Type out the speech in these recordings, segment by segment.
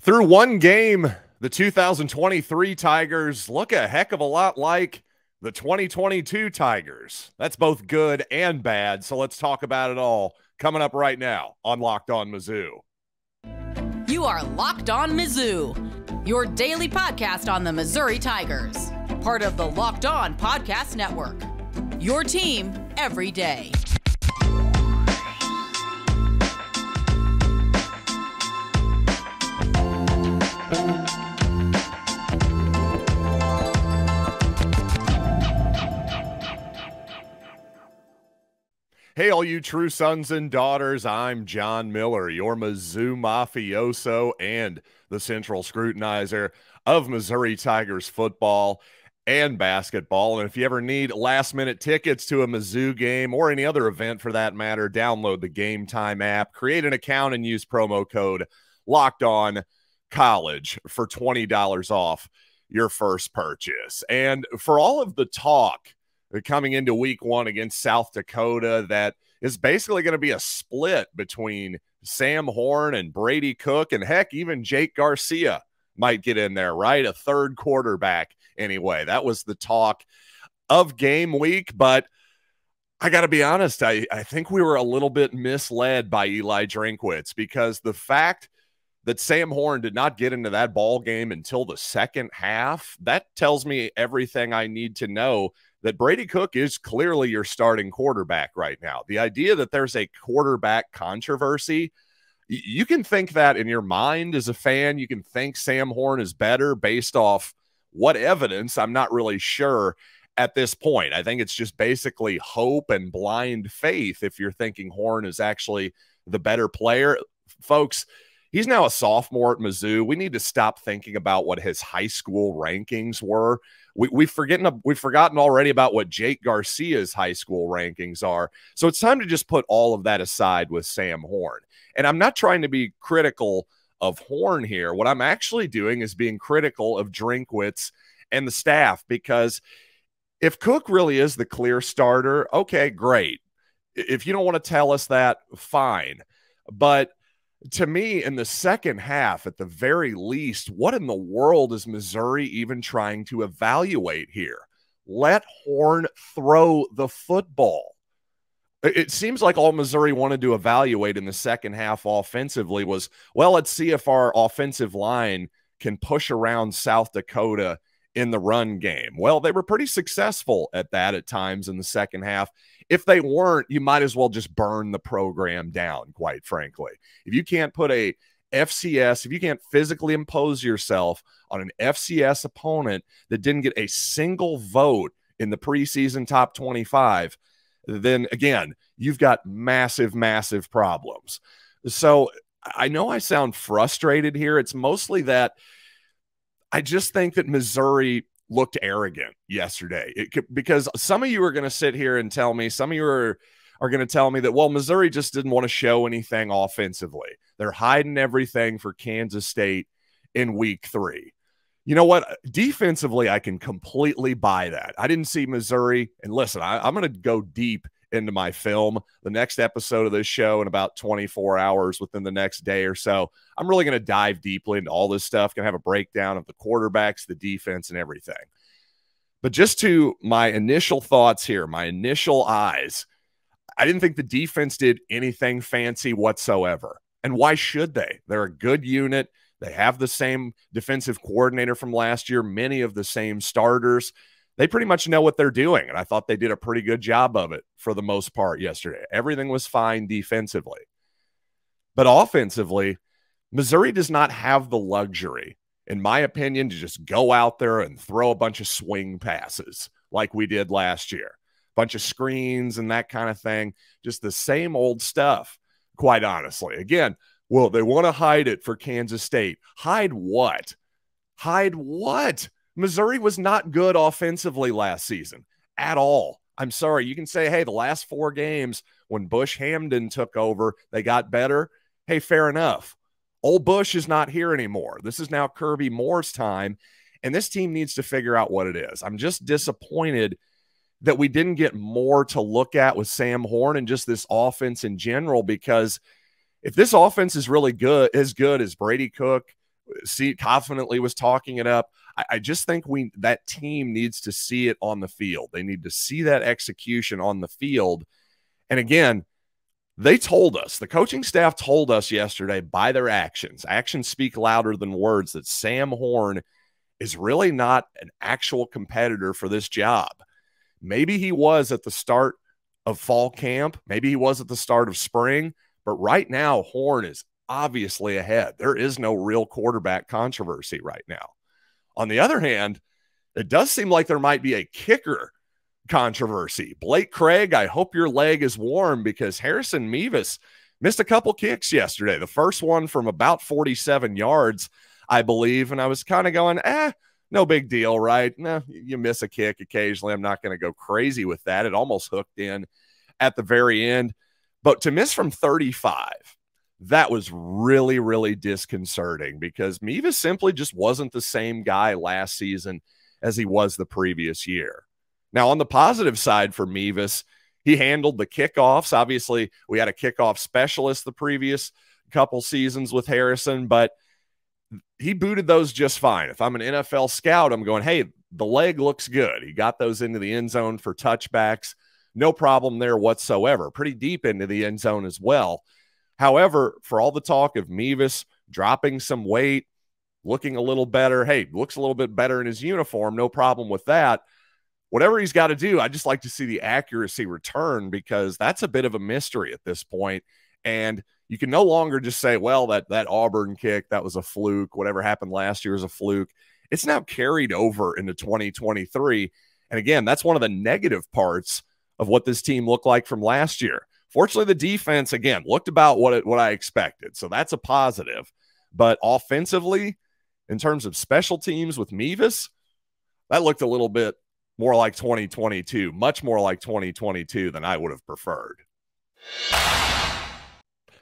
Through one game, the 2023 Tigers look a heck of a lot like the 2022 Tigers. That's both good and bad, so let's talk about it all coming up right now on Locked On Mizzou. You are Locked On Mizzou, your daily podcast on the Missouri Tigers, part of the Locked On Podcast Network, your team every day. Hey, all you true sons and daughters, I'm John Miller, your Mizzou mafioso and the central scrutinizer of Missouri Tigers football and basketball. And if you ever need last-minute tickets to a Mizzou game or any other event for that matter, download the Gametime app, create an account, and use promo code LOCKEDONCollege for $20 off your first purchase. And for all of the talk coming into week one against South Dakota, that is basically going to be a split between Sam Horn and Brady Cook, and heck, even Jake Garcia might get in there, right? A third quarterback anyway. That was the talk of game week, but I got to be honest, I think we were a little bit misled by Eli Drinkwitz, because the fact that Sam Horn did not get into that ball game until the second half, that tells me everything I need to know that Brady Cook is clearly your starting quarterback right now. The idea that there's a quarterback controversy, you can think that in your mind as a fan. You can think Sam Horn is better based off what evidence. I'm not really sure at this point. I think it's just basically hope and blind faith if you're thinking Horn is actually the better player. Folks, he's now a sophomore at Mizzou. We need to stop thinking about what his high school rankings were. We've forgotten already about what Jake Garcia's high school rankings are. So it's time to just put all of that aside with Sam Horn. And I'm not trying to be critical of Horn here. What I'm actually doing is being critical of Drinkwitz and the staff, because if Cook really is the clear starter, okay, great. If you don't want to tell us that, fine. But to me, in the second half, at the very least, what in the world is Missouri even trying to evaluate here? Let Horn throw the football. It seems like all Missouri wanted to evaluate in the second half offensively was, well, let's see if our offensive line can push around South Dakota in the run game. Well, they were pretty successful at that at times in the second half. If they weren't, you might as well just burn the program down, quite frankly. If you can't put a FCS, if you can't physically impose yourself on an FCS opponent that didn't get a single vote in the preseason top 25, then again, you've got massive, massive problems. So I know I sound frustrated here. It's mostly that I just think that Missouri looked arrogant yesterday, because some of you are going to sit here and tell me, some of you are going to tell me that, well, Missouri just didn't want to show anything offensively. They're hiding everything for Kansas State in week 3. You know what? Defensively, I can completely buy that. I didn't see Missouri. And listen, I'm going to go deep into my film. The next episode of this show in about 24 hours, within the next day or so, I'm really going to dive deeply into all this stuff. Going to have a breakdown of the quarterbacks, the defense, and everything. But just to my initial thoughts here, my initial eyes, I didn't think the defense did anything fancy whatsoever. And why should they? They're a good unit. They have the same defensive coordinator from last year, many of the same starters. They pretty much know what they're doing, and I thought they did a pretty good job of it for the most part yesterday. Everything was fine defensively. But offensively, Missouri does not have the luxury, in my opinion, to just go out there and throw a bunch of swing passes like we did last year. A bunch of screens and that kind of thing. Just the same old stuff, quite honestly. Again, well, they want to hide it for Kansas State. Hide what? Hide what? Missouri was not good offensively last season at all. I'm sorry. You can say, hey, the last 4 games when Bush Hamden took over, they got better. Hey, fair enough. Old Bush is not here anymore. This is now Kirby Moore's time, and this team needs to figure out what it is. I'm just disappointed that we didn't get more to look at with Sam Horn and just this offense in general, because if this offense is really good, as Brady Cook confidently was talking it up. I just think that team needs to see it on the field. They need to see that execution on the field. And again, they told us, the coaching staff told us yesterday by their actions. Actions speak louder than words, that Sam Horn is really not an actual competitor for this job. Maybe he was at the start of fall camp. Maybe he was at the start of spring. But right now, Horn is obviously ahead. There is no real quarterback controversy right now. On the other hand, it does seem like there might be a kicker controversy. Blake Craig, I hope your leg is warm, because Harrison Mevis missed a couple kicks yesterday. The first one from about 47 yards, I believe. And I was kind of going, no big deal, right? No, you miss a kick occasionally. I'm not going to go crazy with that. It almost hooked in at the very end. But to miss from 35, that was really, really disconcerting, because Mevis simply just wasn't the same guy last season as he was the previous year. Now, on the positive side for Mevis, he handled the kickoffs. Obviously, we had a kickoff specialist the previous couple seasons with Harrison, but he booted those just fine. If I'm an NFL scout, I'm going, hey, the leg looks good. He got those into the end zone for touchbacks. No problem there whatsoever. Pretty deep into the end zone as well. However, for all the talk of Mevis dropping some weight, looking a little better, hey, looks a little bit better in his uniform, no problem with that. Whatever he's got to do, I just like to see the accuracy return, because that's a bit of a mystery at this point. And you can no longer just say, well, that Auburn kick, that was a fluke. Whatever happened last year is a fluke. It's now carried over into 2023. And again, that's one of the negative parts of what this team looked like from last year. Fortunately, the defense, again, looked about what I expected. So that's a positive. But offensively, in terms of special teams with Mevis, that looked a little bit more like 2022, much more like 2022 than I would have preferred.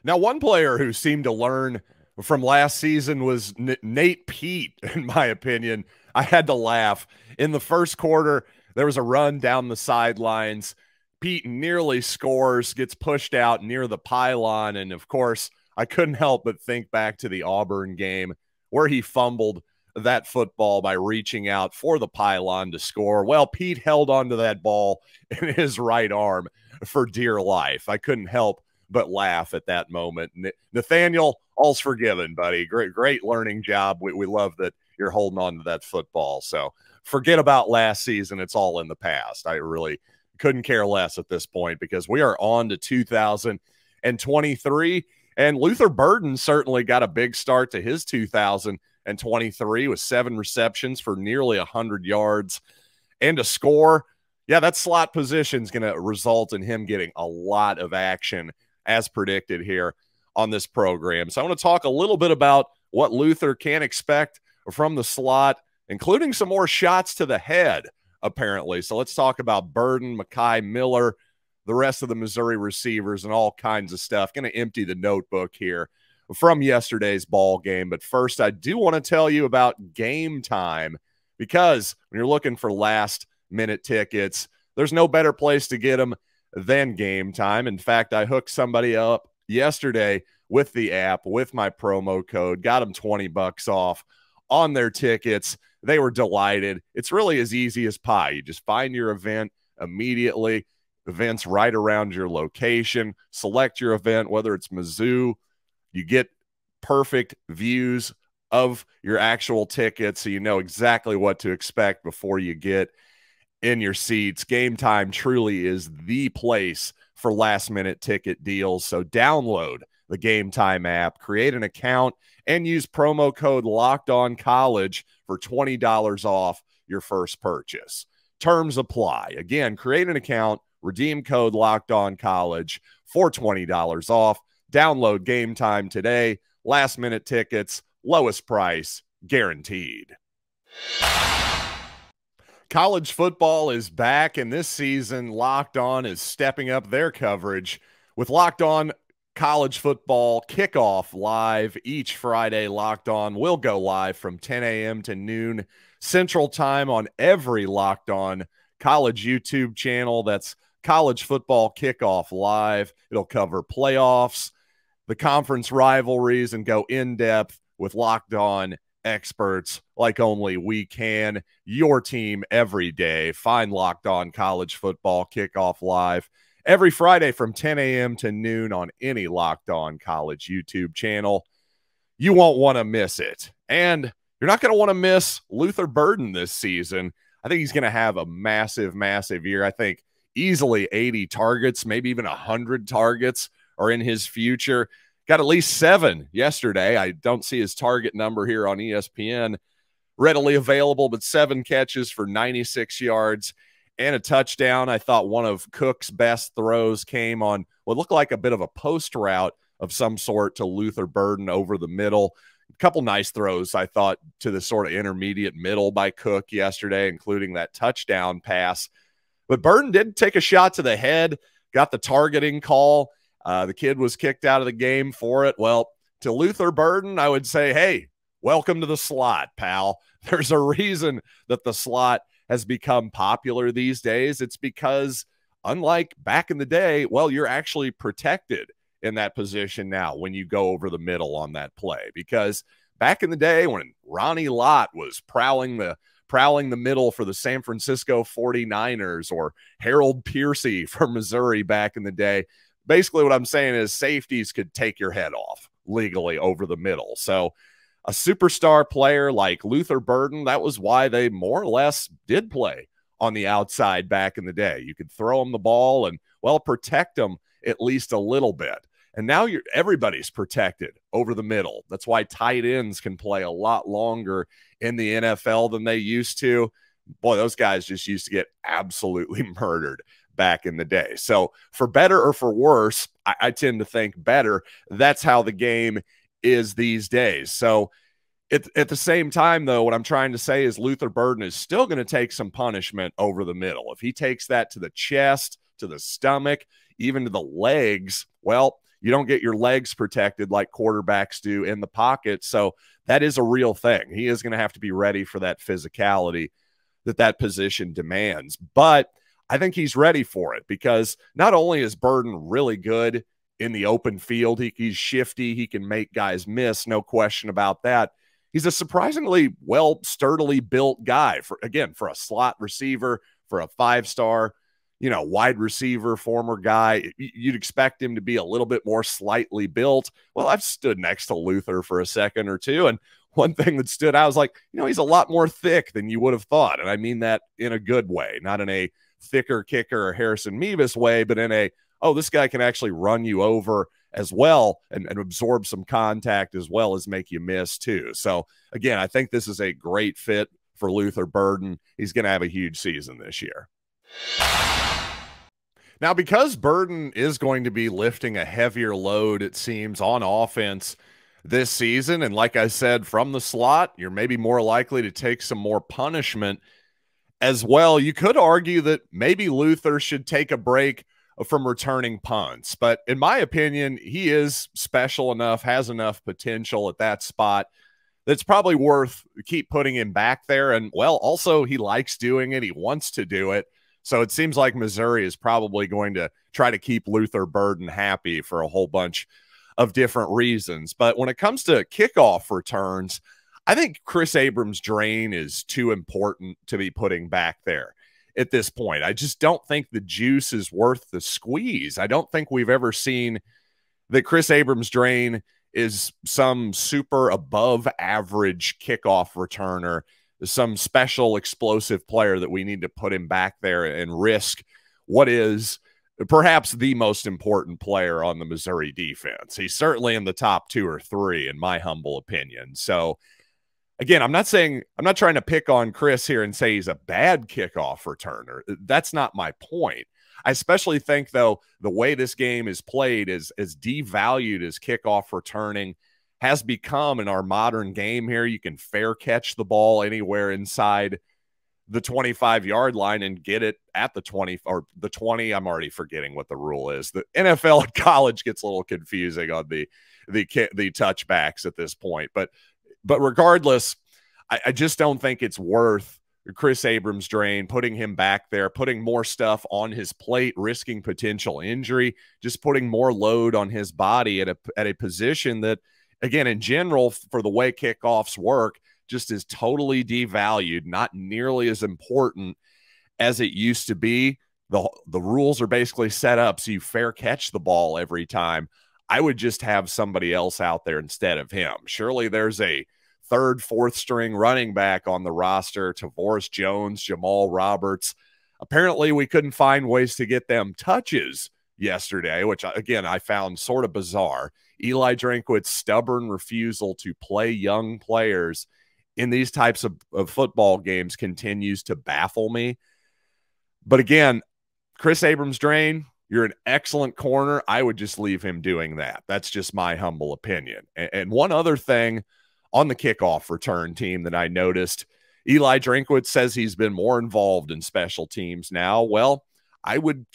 Now, one player who seemed to learn from last season was Nate Peet, in my opinion. I had to laugh. In the first quarter, there was a run down the sidelines. Peet nearly scores, gets pushed out near the pylon, and of course, I couldn't help but think back to the Auburn game where he fumbled that football by reaching out for the pylon to score. Well, Peet held onto that ball in his right arm for dear life. I couldn't help but laugh at that moment. Nathaniel, all's forgiven, buddy. Great learning job. We love that you're holding on to that football. So forget about last season. It's all in the past. I really couldn't care less at this point, because we are on to 2023, and Luther Burden certainly got a big start to his 2023 with 7 receptions for nearly 100 yards and a score. Yeah, that slot position is going to result in him getting a lot of action as predicted here on this program. So I want to talk a little bit about what Luther can expect from the slot, including some more shots to the head, apparently. So let's talk about Burden, Makai Miller, the rest of the Missouri receivers, and all kinds of stuff. Going to empty the notebook here from yesterday's ball game. But first, I do want to tell you about Game Time, because when you're looking for last-minute tickets, there's no better place to get them than Game Time. In fact, I hooked somebody up yesterday with the app, with my promo code, got them $20 off on their tickets. They were delighted. It's really as easy as pie. You just find your event immediately, events right around your location, select your event, whether it's Mizzou. You get perfect views of your actual tickets, so you know exactly what to expect before you get in your seats. Game Time truly is the place for last-minute ticket deals. So download the Game Time app, create an account, and use promo code LOCKEDONCOLLEGE for $20 off your first purchase. Terms apply. Again, create an account, redeem code LOCKEDONCOLLEGE for $20 off. Download Game Time today. Last-minute tickets, lowest price, guaranteed. College football is back, and this season, Locked On is stepping up their coverage with Locked On College Football Kickoff Live. Each Friday, Locked On will go live from 10 a.m. to noon Central Time on every Locked On College YouTube channel. That's College Football Kickoff Live. It'll cover playoffs, the conference rivalries, and go in-depth with Locked On Experts like only we can. Your team every day. Find Locked On College Football Kickoff Live every Friday from 10 a.m. to noon on any Locked On College YouTube channel. You won't want to miss it. And you're not going to want to miss Luther Burden this season. I think he's going to have a massive, massive year. I think easily 80 targets, maybe even 100 targets are in his future. Got at least 7 yesterday. I don't see his target number here on ESPN readily available, but 7 catches for 96 yards and a touchdown. I thought one of Cook's best throws came on what looked like a bit of a post route of some sort to Luther Burden over the middle. A couple nice throws, I thought, to the sort of intermediate middle by Cook yesterday, including that touchdown pass. But Burden did take a shot to the head, got the targeting call. The kid was kicked out of the game for it. Well, to Luther Burden, I would say, hey, welcome to the slot, pal. There's a reason that the slot has become popular these days. It's because, unlike back in the day, well, you're actually protected in that position now when you go over the middle on that play. Because back in the day when Ronnie Lott was prowling the middle for the San Francisco 49ers, or Harold Piercy from Missouri back in the day, basically what I'm saying is safeties could take your head off legally over the middle. So a superstar player like Luther Burden, that was why they more or less did play on the outside back in the day. You could throw them the ball and, well, protect them at least a little bit. And now everybody's protected over the middle. That's why tight ends can play a lot longer in the NFL than they used to. Boy, those guys just used to get absolutely murdered back in the day. So for better or for worse, I tend to think better. That's how the game is these days. So at the same time, though, what I'm trying to say is Luther Burden is still going to take some punishment over the middle. If he takes that to the chest, to the stomach, even to the legs, well, you don't get your legs protected like quarterbacks do in the pocket. So that is a real thing. He is going to have to be ready for that physicality that position demands. But I think he's ready for it, because not only is Burden really good in the open field, he's shifty, he can make guys miss, no question about that. He's a surprisingly sturdily built guy, for a slot receiver, for a five-star wide receiver, former guy. You'd expect him to be a little bit more slightly built. Well, I've stood next to Luther for a second or two, and one thing that stood out was like, he's a lot more thick than you would have thought. And I mean that in a good way, not in a thicker kicker or Harrison Mevis way, but in a, oh, this guy can actually run you over as well and absorb some contact as well as make you miss too. So again, I think this is a great fit for Luther Burden. He's going to have a huge season this year. Now, because Burden is going to be lifting a heavier load, it seems, on offense this season, and like I said, from the slot, you're maybe more likely to take some more punishment as well. You could argue that maybe Luther should take a break from returning punts, but in my opinion, he is special enough, has enough potential at that spot. That's probably worth keep putting him back there. And, well, also he likes doing it. He wants to do it. So it seems like Missouri is probably going to try to keep Luther Burden happy for a whole bunch of different reasons. But when it comes to kickoff returns, I think Chris Abrams Drain is too important to be putting back there at this point. I just don't think the juice is worth the squeeze. I don't think we've ever seen that Chris Abrams Drain is some super above average kickoff returner, some special explosive player that we need to put him back there and risk what is perhaps the most important player on the Missouri defense. He's certainly in the top 2 or 3, in my humble opinion. So again, I'm not trying to pick on Chris here and say he's a bad kickoff returner. That's not my point. I especially think, though, the way this game is played is as devalued as kickoff returning has become in our modern game here. You can fair catch the ball anywhere inside the 25-yard line and get it at the 20 or the 20. I'm already forgetting what the rule is. The NFL and college gets a little confusing on the touchbacks at this point. But regardless, I just don't think it's worth Chris Abrams Drain, putting him back there, putting more stuff on his plate, risking potential injury, just putting more load on his body at a position that again, in general, for the way kickoffs work, just is totally devalued, not nearly as important as it used to be. The rules are basically set up so you fair catch the ball every time. I would just have somebody else out there instead of him. Surely there's a third, fourth string running back on the roster, Tavorez Jones, Jamal Roberts. Apparently we couldn't find ways to get them touches yesterday, which, again, I found sort of bizarre. Eli Drinkwitz's stubborn refusal to play young players in these types of football games continues to baffle me. But again, Chris Abrams Drain, you're an excellent corner. I would just leave him doing that. That's just my humble opinion. And one other thing on the kickoff return team that I noticed, Eli Drinkwitz says he's been more involved in special teams now. Well, I would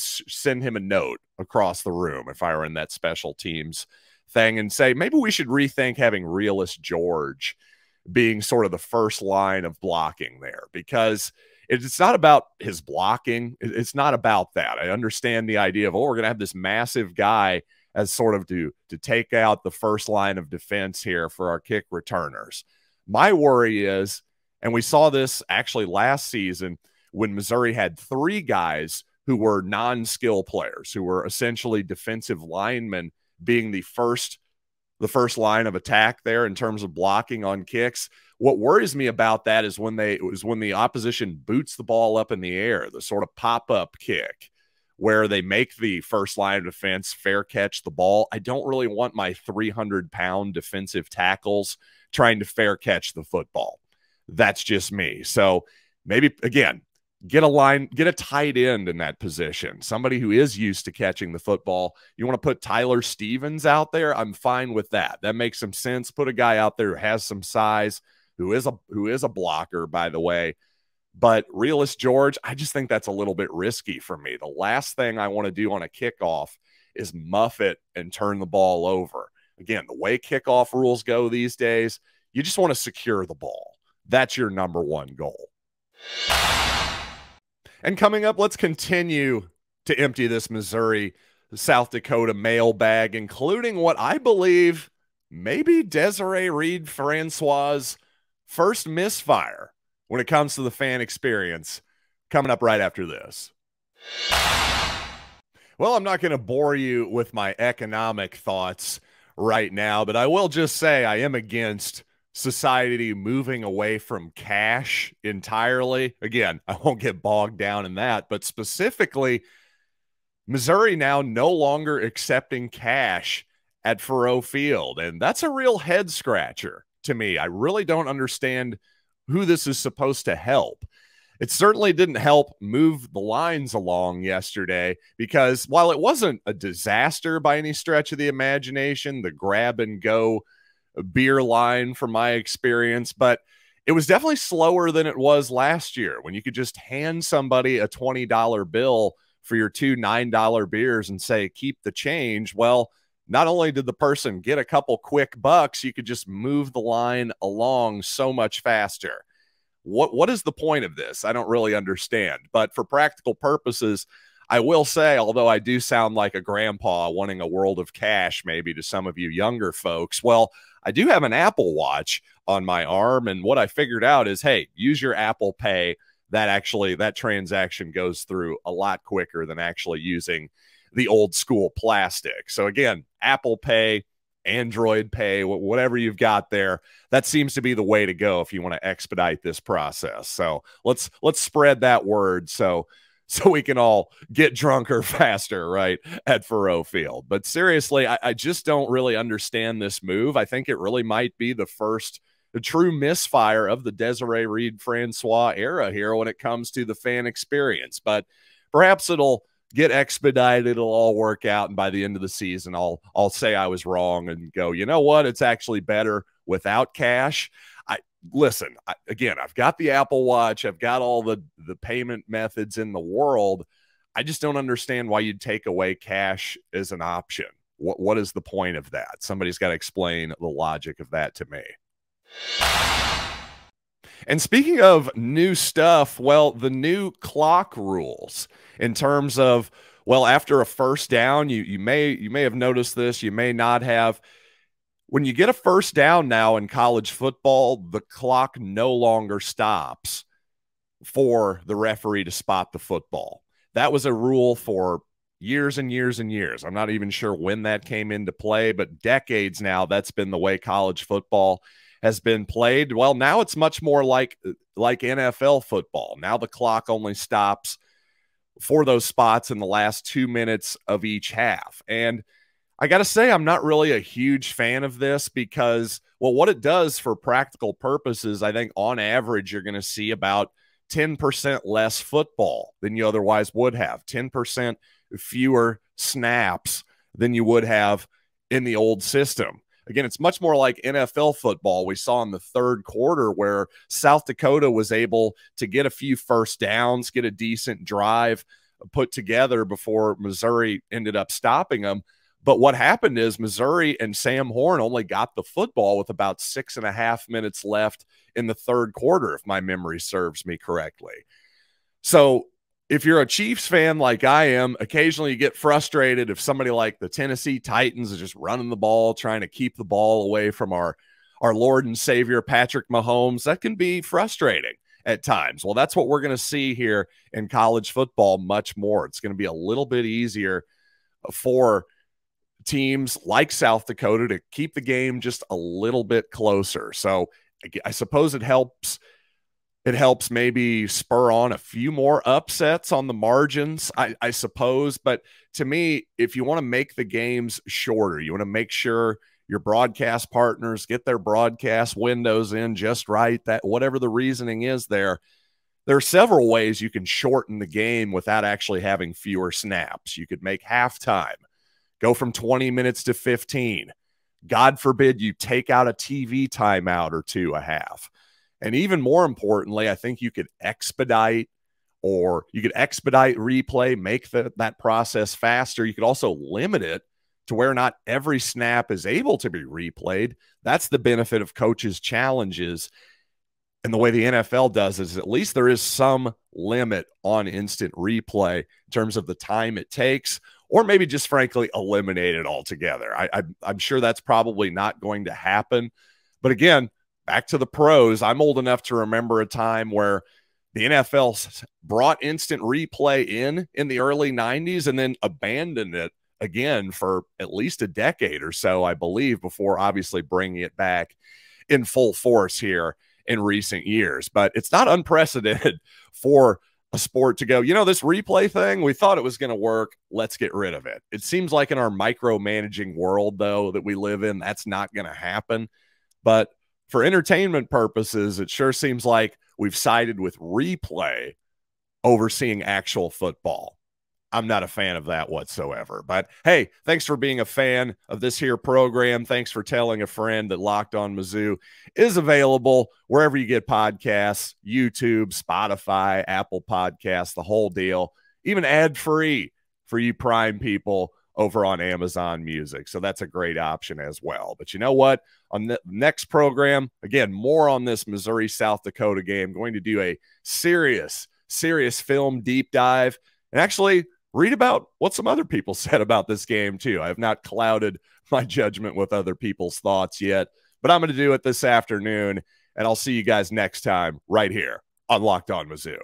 send him a note across the room if I were in that special teams thing and say, maybe we should rethink having Realmuto George being sort of the first line of blocking there, because it's not about his blocking. It's not about that. I understand the idea of, oh, we're going to have this massive guy as sort of to take out the first line of defense here for our kick returners. My worry is, and we saw this actually last season when Missouri had three guys who were non-skill players, who were essentially defensive linemen, being the first line of attack there in terms of blocking on kicks. What worries me about that is when the opposition boots the ball up in the air, the sort of pop-up kick where they make the first line of defense fair catch the ball. I don't really want my 300-pound defensive tackles trying to fair catch the football. That's just me. So maybe, again, get a tight end in that position, somebody who is used to catching the football. You want to put Tyler Stevens out there? I'm fine with that. That makes some sense. Put a guy out there who has some size, who is a blocker, by the way. But Realmuto George, I just think that's a little bit risky for me. The last thing I want to do on a kickoff is muff it and turn the ball over. Again, the way kickoff rules go these days, you just want to secure the ball. That's your number one goal. And coming up, let's continue to empty this Missouri, South Dakota mailbag, including what I believe may be Desiree Reed-Francois' first misfire when it comes to the fan experience, coming up right after this. Well, I'm not going to bore you with my economic thoughts right now, but I will just say I am against society moving away from cash entirely. Again, I won't get bogged down in that, but specifically, Missouri now no longer accepting cash at Faroe Field, and that's a real head scratcher to me. I really don't understand who this is supposed to help. It certainly didn't help move the lines along yesterday, because while it wasn't a disaster by any stretch of the imagination, the grab and go beer line from my experience, but it was definitely slower than it was last year when you could just hand somebody a $20 bill for your two $9 beers and say, keep the change. Well, not only did the person get a couple quick bucks, you could just move the line along so much faster. What is the point of this? I don't really understand. But for practical purposes, I will say, although I do sound like a grandpa wanting a world of cash maybe to some of you younger folks, well, I do have an Apple Watch on my arm, and what I figured out is, hey, use your Apple Pay. That transaction goes through a lot quicker than actually using the old school plastic. So again, Apple Pay, Android Pay, whatever you've got there, that seems to be the way to go if you want to expedite this process. So let's spread that word so we can all get drunker faster, right, at Faroe Field. But seriously, I just don't really understand this move. I think it really might be the first true misfire of the Desiree Reed-Francois era here when it comes to the fan experience. But perhaps it'll get expedited, it'll all work out, and by the end of the season, I'll say I was wrong and go, you know what, it's actually better without cash. Listen, again, I've got the Apple Watch. I've got all the payment methods in the world. I just don't understand why you'd take away cash as an option. What is the point of that? Somebody's got to explain the logic of that to me. And speaking of new stuff, well, the new clock rules in terms of, well, after a first down, you may have noticed this, you may not have. When you get a first down now in college football, the clock no longer stops for the referee to spot the football. That was a rule for years and years and years. I'm not even sure when that came into play, but decades now, that's been the way college football has been played. Well, now it's much more like NFL football. Now the clock only stops for those spots in the last 2 minutes of each half. And I got to say, I'm not really a huge fan of this because, well, what it does for practical purposes, I think on average, you're going to see about 10% less football than you otherwise would have, 10% fewer snaps than you would have in the old system. Again, it's much more like NFL football. We saw in the third quarter where South Dakota was able to get a few first downs, get a decent drive put together before Missouri ended up stopping them. But what happened is Missouri and Sam Horn only got the football with about 6.5 minutes left in the third quarter, if my memory serves me correctly. So if you're a Chiefs fan like I am, occasionally you get frustrated if somebody like the Tennessee Titans is just running the ball, trying to keep the ball away from our Lord and Savior Patrick Mahomes. That can be frustrating at times. Well, that's what we're going to see here in college football much more. It's going to be a little bit easier for teams like South Dakota to keep the game just a little bit closer. So I suppose it helps. It helps maybe spur on a few more upsets on the margins, I suppose. But to me, if you want to make the games shorter, you want to make sure your broadcast partners get their broadcast windows in just right, that whatever the reasoning is there, there are several ways you can shorten the game without actually having fewer snaps. You could make halftime go from 20 minutes to 15. God forbid you take out a TV timeout or two a half. And even more importantly, I think you could expedite replay, make that process faster. You could also limit it to where not every snap is able to be replayed. That's the benefit of coaches' challenges. And the way the NFL does is at least there is some limit on instant replay in terms of the time it takes, or maybe just frankly eliminate it altogether. I'm sure that's probably not going to happen. But again, back to the pros, I'm old enough to remember a time where the NFL brought instant replay in the early 90s and then abandoned it again for at least a decade or so, I believe, before obviously bringing it back in full force here in recent years. But it's not unprecedented for a sport to go, you know, this replay thing, we thought it was going to work, let's get rid of it. It seems like in our micromanaging world, though, that we live in, that's not going to happen. But for entertainment purposes, it sure seems like we've sided with replay over seeing actual football. I'm not a fan of that whatsoever. But hey, thanks for being a fan of this here program. Thanks for telling a friend that Locked On Mizzou is available wherever you get podcasts, YouTube, Spotify, Apple Podcasts, the whole deal, even ad-free for you Prime people over on Amazon Music. So that's a great option as well. But you know what? On the next program, again, more on this Missouri-South Dakota game, going to do a serious film deep dive and actually read about what some other people said about this game, too. I have not clouded my judgment with other people's thoughts yet, but I'm going to do it this afternoon, and I'll see you guys next time right here on Locked On Mizzou.